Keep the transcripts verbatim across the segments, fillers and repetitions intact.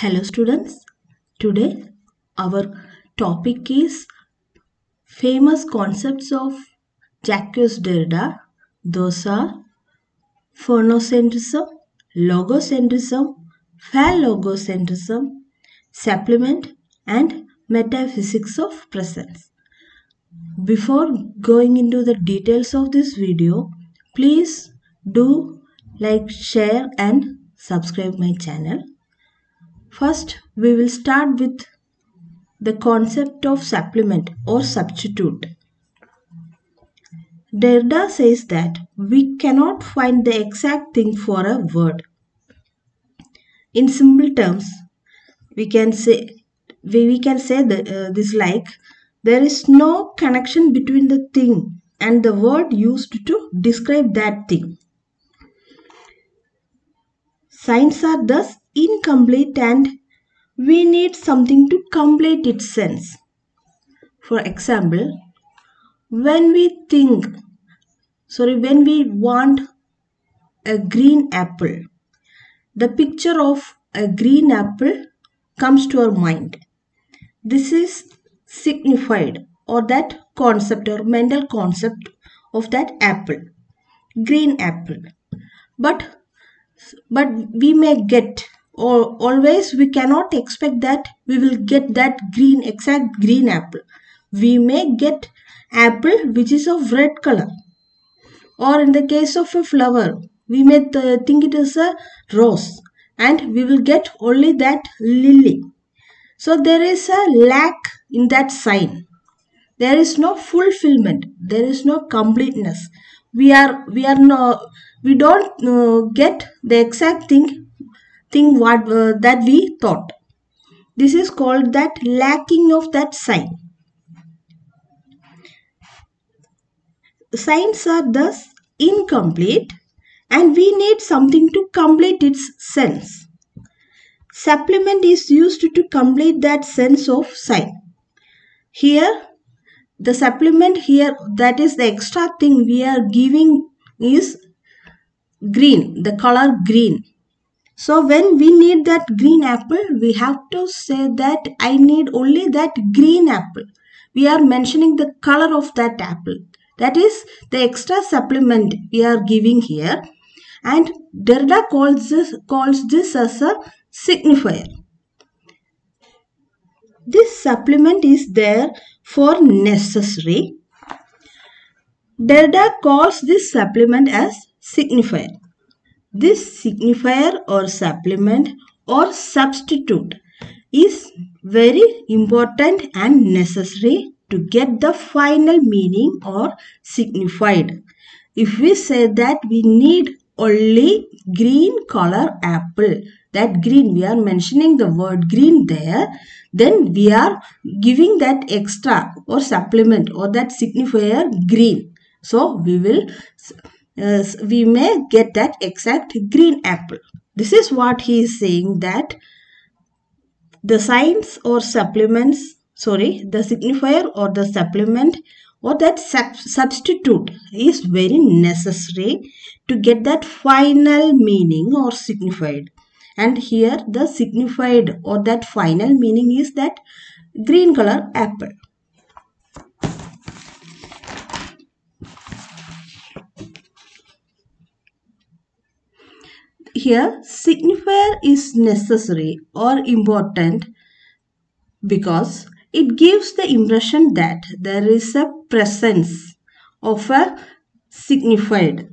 Hello students, today our topic is famous concepts of Jacques Derrida. Those are phonocentrism, logocentrism, phallogocentrism, supplement and metaphysics of presence. Before going into the details of this video, please do like, share and subscribe my channel. First, we will start with the concept of supplement or substitute. Derrida says that we cannot find the exact thing for a word. In simple terms, we can say we, we can say the, uh, this like, there is no connection between the thing and the word used to describe that thing. Signs are thus incomplete and we need something to complete its sense. For example, when we think, sorry, when we want a green apple, the picture of a green apple comes to our mind. This is signified, or that concept or mental concept of that apple, green apple. But but we may get, or always we cannot expect that we will get that green, exact green apple. We may get apple which is of red color, or in the case of a flower, we may th- think it is a rose and we will get only that lily. So there is a lack in that sign. There is no fulfillment. There is no completeness. We are we are no we don't uh, get the exact thing thing what uh, that we thought. This is called that lacking of that sign. Signs are thus incomplete and we need something to complete its sense. Supplement is used to complete that sense of sign. Here, the supplement here, that is the extra thing we are giving, is green, the color green. So when we need that green apple, we have to say that I need only that green apple. We are mentioning the color of that apple. That is the extra supplement we are giving here, and Derrida calls this, calls this as a signifier. This supplement is there for necessary. Derrida calls this supplement as signifier. This signifier or supplement or substitute is very important and necessary to get the final meaning or signified. If we say that we need only green color apple, that green, we are mentioning the word green there, then we are giving that extra or supplement or that signifier green. So we will, uh, we may get that exact green apple. This is what he is saying, that the signs or supplements, Sorry, the signifier or the supplement or that sub substitute is very necessary to get that final meaning or signified. And here the signified or that final meaning is that green color apple. Here, signifier is necessary or important because it gives the impression that there is a presence of a signified.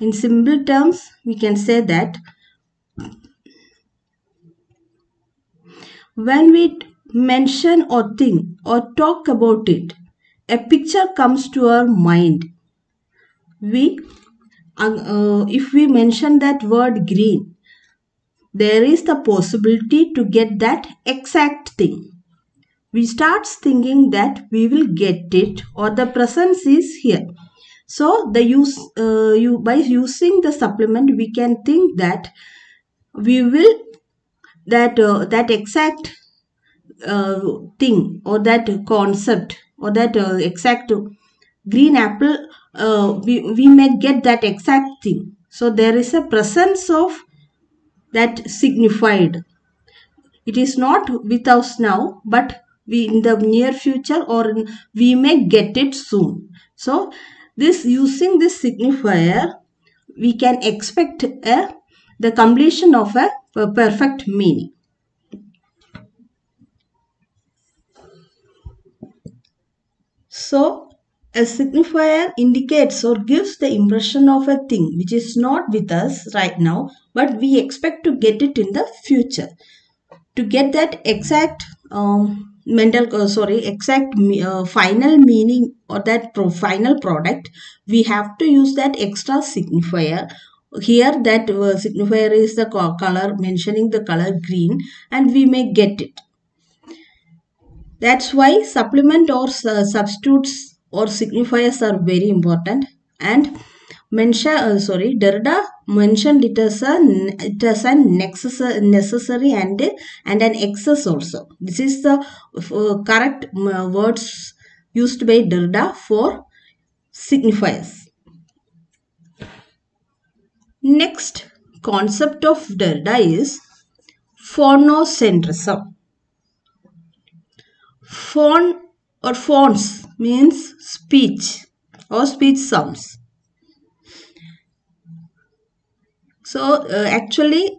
In simple terms, we can say that when we mention or think or talk about it, a picture comes to our mind. We, uh, if we mention that word green, there is the possibility to get that exact thing. We start thinking that we will get it, or the presence is here. So the use uh, you by using the supplement, we can think that we will that uh, that exact uh, thing or that concept or that uh, exact green apple. Uh, we we may get that exact thing. So there is a presence of that signified It is not with us now, but we in the near future, or we may get it soon. So this, using this signifier, we can expect a, the completion of a, a perfect meaning. So a signifier indicates or gives the impression of a thing which is not with us right now, but we expect to get it in the future. To get that exact um, mental, uh, sorry, exact uh, final meaning, or that pro final product, we have to use that extra signifier. Here that uh, signifier is the color, mentioning the color green, and we may get it. That's why supplement or uh, substitutes or signifiers are very important, and mention, uh, sorry, Derrida mentioned it as a, it as a necessary and, and an excess also. This is the uh, correct uh, words used by Derrida for signifiers. Next concept of Derrida is phonocentrism. Phon or phones means speech or speech sounds. So uh, actually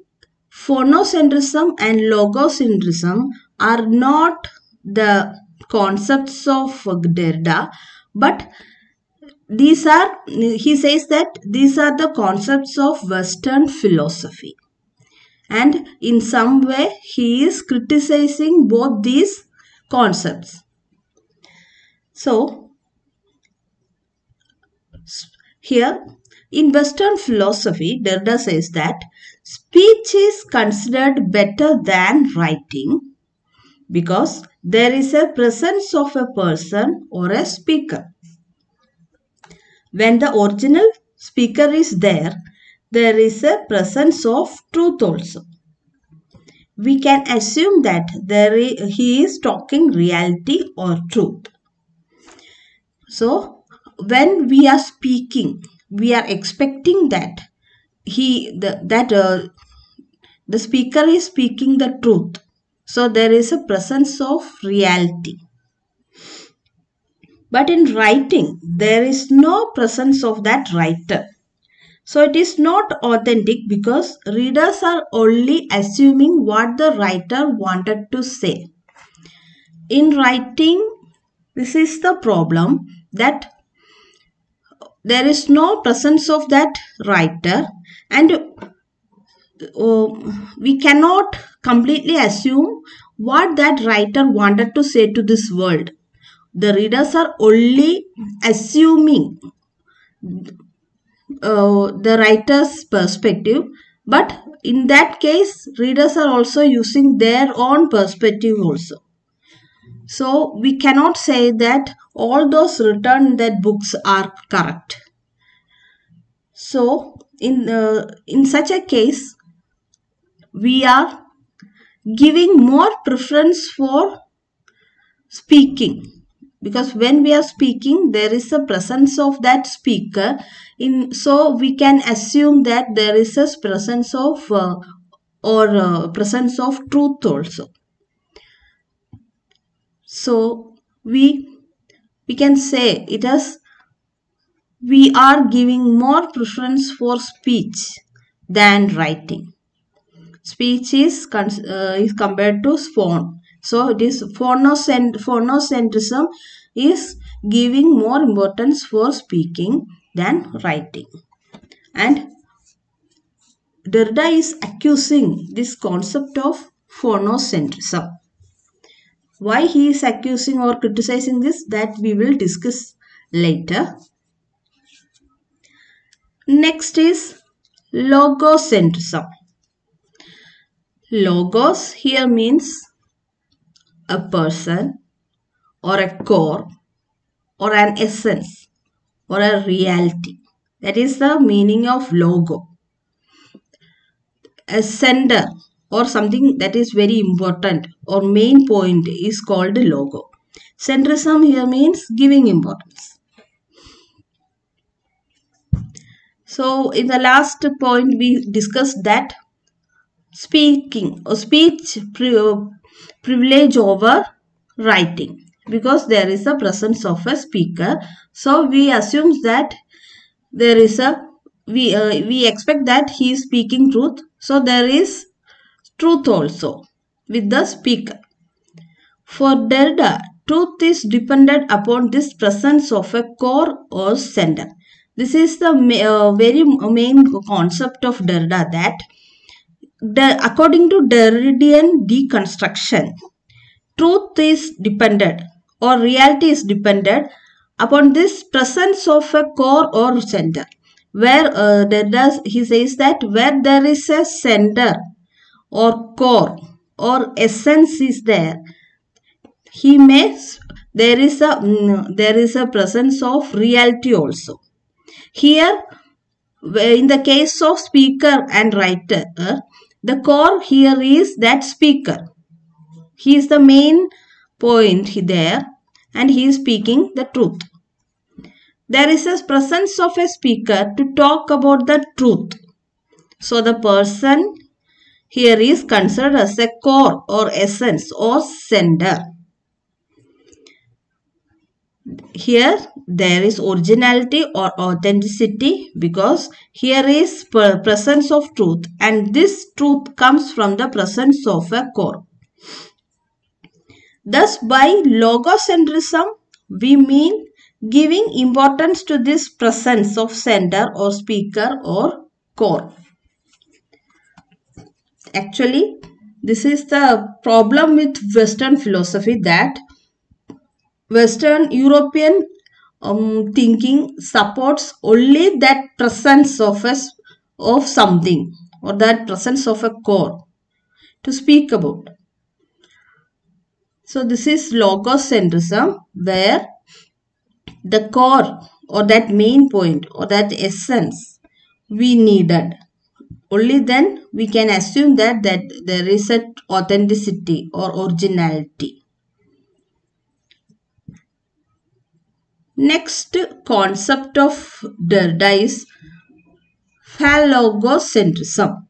phonocentrism and logocentrism are not the concepts of Derrida, but these are, he says that these are the concepts of Western philosophy. And in some way he is criticizing both these concepts. So, here in Western philosophy, Derrida says that speech is considered better than writing because there is a presence of a person or a speaker. When the original speaker is there, there is a presence of truth also. We can assume that there is, he is talking reality or truth. So, when we are speaking, we are expecting that he the, that uh, the speaker is speaking the truth. So, there is a presence of reality. But in writing, there is no presence of that writer. So, it is not authentic because readers are only assuming what the writer wanted to say. In writing, this is the problem, that there is no presence of that writer, and uh, we cannot completely assume what that writer wanted to say to this world. The readers are only assuming uh, the writer's perspective, but in that case, readers are also using their own perspective also. So, we cannot say that all those written in that books are correct. So, in, uh, in such a case, we are giving more preference for speaking. Because when we are speaking, there is a presence of that speaker. In, so, we can assume that there is a presence of uh, or uh, presence of truth also. So, we, we can say it as we are giving more preference for speech than writing. Speech is, uh, is compared to phone. So, it is phonocent phonocentrism is giving more importance for speaking than writing. And Derrida is accusing this concept of phonocentrism. Why he is accusing or criticizing this, that we will discuss later. Next is logocentrism. Logos here means a person or a core or an essence or a reality. That is the meaning of logo. A sender or something that is very important or main point is called a logo. Centrism here means giving importance. So, in the last point we discussed that speaking or speech privilege over writing, because there is a presence of a speaker. So we assume that there is a we uh, we expect that he is speaking truth. So there is truth also with the speaker. For Derrida, truth is dependent upon this presence of a core or sender. This is the uh, very main concept of Derrida, that the, according to Derridian deconstruction, truth is dependent or reality is dependent upon this presence of a core or sender. Where uh, Derrida, he says that where there is a sender or core or essence is there, he makes there is a mm, there is a presence of reality also. Here, in the case of speaker and writer, the core here is that speaker. He is the main point there, and he is speaking the truth. There is a presence of a speaker to talk about the truth. So the person here is considered as a core or essence or sender. Here there is originality or authenticity, because here is presence of truth, and this truth comes from the presence of a core. Thus, by logocentrism, we mean giving importance to this presence of sender or speaker or core. Actually, this is the problem with Western philosophy, that Western European um, thinking supports only that presence of a, of something or that presence of a core to speak about. So this is logocentrism, where the core or that main point or that essence we needed. Only then we can assume that, that there is an authenticity or originality. Next concept of Derrida is phallogocentrism.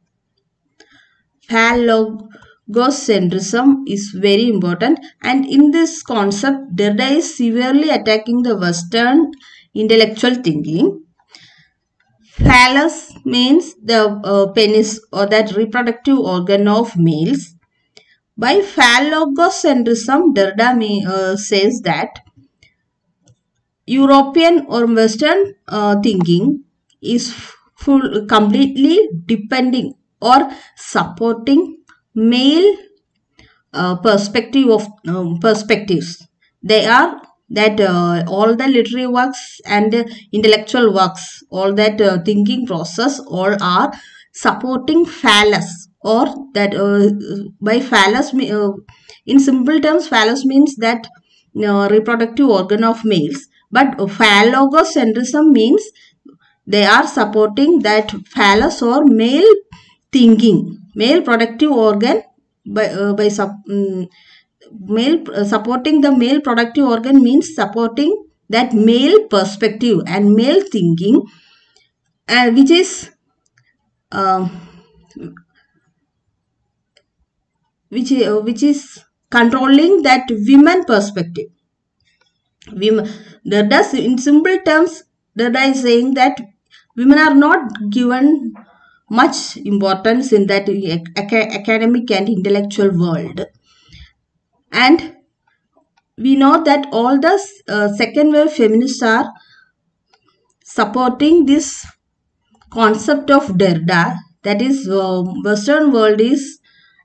Phallogocentrism is very important, and in this concept Derrida is severely attacking the Western intellectual thinking. Phallus means the uh, penis or that reproductive organ of males. By phallogocentrism, Derrida may, uh, says that European or Western uh, thinking is full, completely depending or supporting male uh, perspective of um, perspectives. They are that uh, all the literary works and uh, intellectual works, all that uh, thinking process, all are supporting phallus or that uh, by phallus. Uh, in simple terms, phallus means that uh, reproductive organ of males. But phallogocentrism means they are supporting that phallus or male thinking, male productive organ by, uh, by sub, um, male uh, supporting the male productive organ means supporting that male perspective and male thinking, uh, which is uh, which uh, which is controlling that women perspective. Women, Derrida, in simple terms, Derrida is saying that women are not given much importance in that academic and intellectual world. And we know that all the uh, second wave feminists are supporting this concept of Derrida, that is uh, Western world is,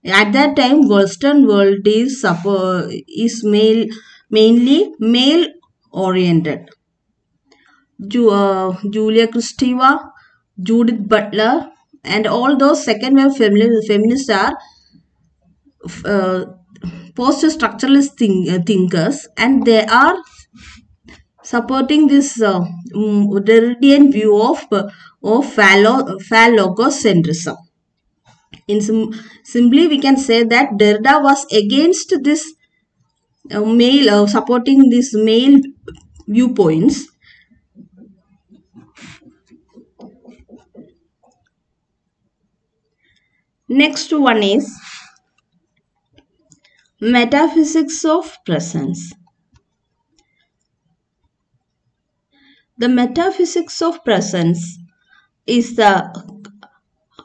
at that time Western world is, uh, is male mainly male oriented. Ju uh, Julia Kristeva, Judith Butler, and all those second wave femi feminists are uh, post-structuralist think uh, thinkers, and they are supporting this uh, Derridian view of of phallo phallogocentrism. In sim simply, we can say that Derrida was against this. Uh, male uh, supporting these male viewpoints. Next one is metaphysics of presence. The metaphysics of presence is the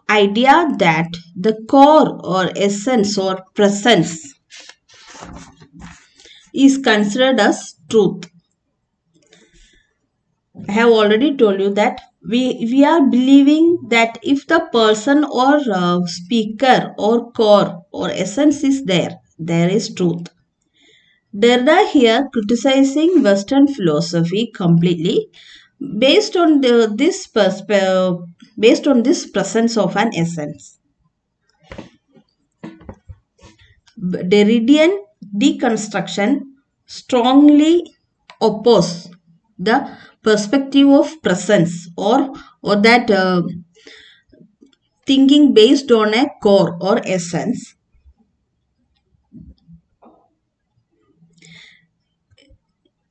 idea that the core or essence or presence is considered as truth. I have already told you that we, we are believing that if the person or uh, speaker or core or essence is there, there is truth. Derrida here criticizing Western philosophy completely based on the, this persp- based on this presence of an essence. Derridian deconstruction strongly oppose the perspective of presence or or that uh, thinking based on a core or essence.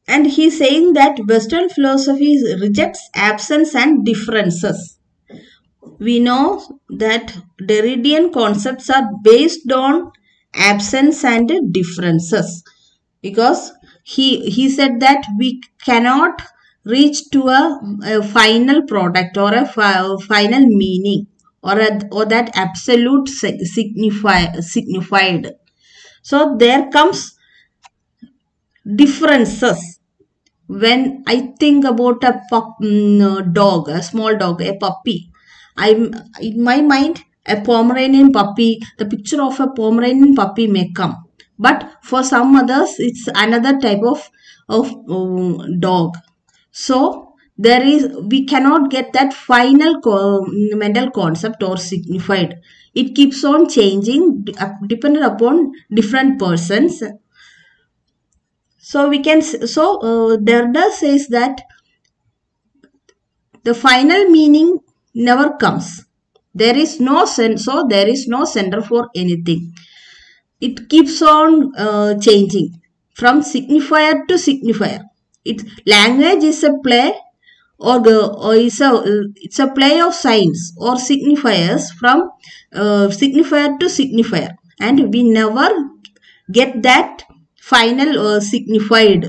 And he's saying that Western philosophy rejects absence and differences. We know that Derridian concepts are based on absence and differences, because he he said that we cannot reach to a, a final product or a fi final meaning or a, or that absolute signify signified. So there comes differences. When I think about a pup, mm, dog, a small dog, a puppy, I'm in my mind a Pomeranian puppy, the picture of a Pomeranian puppy may come. But for some others, it's another type of, of um, dog. So there is, we cannot get that final co mental concept or signified. It keeps on changing depending upon different persons. So we can, so uh, Derrida says that the final meaning never comes. There is no sense, so there is no center for anything. It keeps on uh, changing from signifier to signifier. It language is a play, or or is a it's a play of signs or signifiers from uh, signifier to signifier, and we never get that final uh, signified.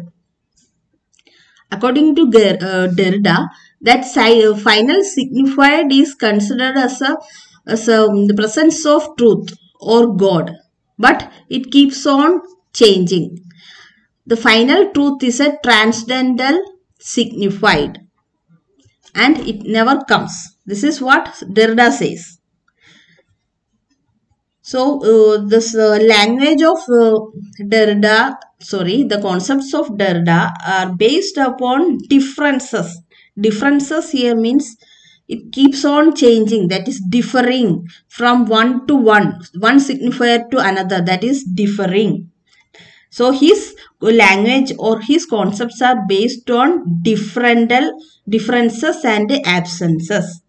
According to uh, Derrida, that uh, final signified is considered as a as a, the presence of truth or God, but it keeps on changing. The final truth is a transcendental signified and it never comes. This is what Derrida says. So, uh, this uh, language of uh, Derrida, sorry, the concepts of Derrida are based upon differences. Differences here means it keeps on changing, that is differing from one to one, one signifier to another, that is differing. So his language or his concepts are based on differential differences and absences.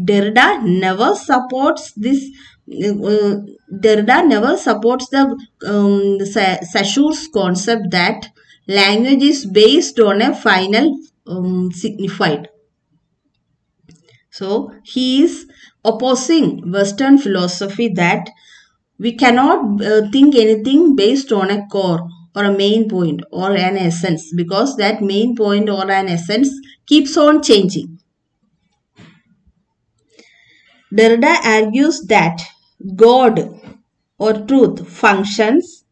Derrida never supports this. Uh, Derrida never supports the um, Saussure's concept that language is based on a final um, signified. So he is opposing Western philosophy that we cannot uh, think anything based on a core or a main point or an essence, because that main point or an essence keeps on changing. Derrida argues that God or truth functions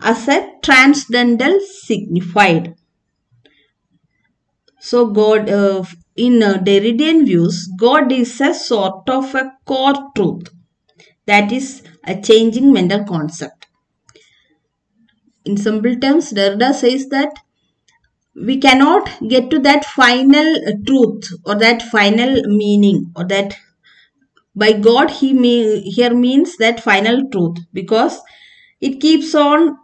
as a transcendental signified. So God, uh, in uh, Derridian views, God is a sort of a core truth. That is a changing mental concept. In simple terms, Derrida says that we cannot get to that final truth or that final meaning, or that by God he may, here means that final truth, because it keeps on,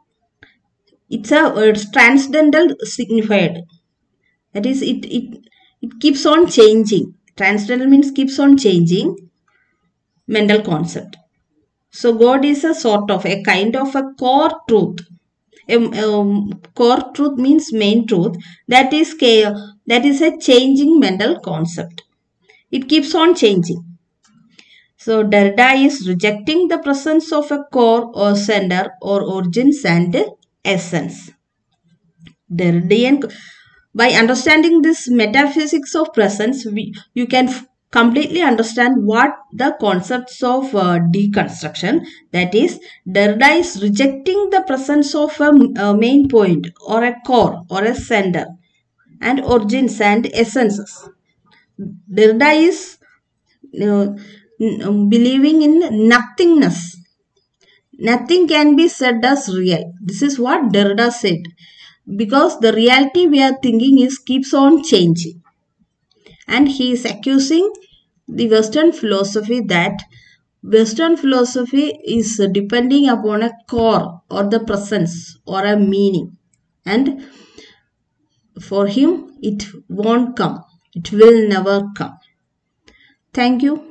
it's a it's transcendental signified. That is, it, it, it keeps on changing. Transcendental means keeps on changing mental concept. So God is a sort of a kind of a core truth. A, um, core truth means main truth. That is that is a changing mental concept. It keeps on changing. So Derrida is rejecting the presence of a core or center or origins and essence. Derridean, by understanding this metaphysics of presence, we, you can completely understand what the concepts of uh, deconstruction, that is, Derrida is rejecting the presence of a, a main point or a core or a center and origins and essences. Derrida is uh, believing in nothingness. Nothing can be said as real. This is what Derrida said, because the reality we are thinking is keeps on changing. And he is accusing the Western philosophy that Western philosophy is depending upon a core or the presence or a meaning. And for him, it won't come. It will never come. Thank you.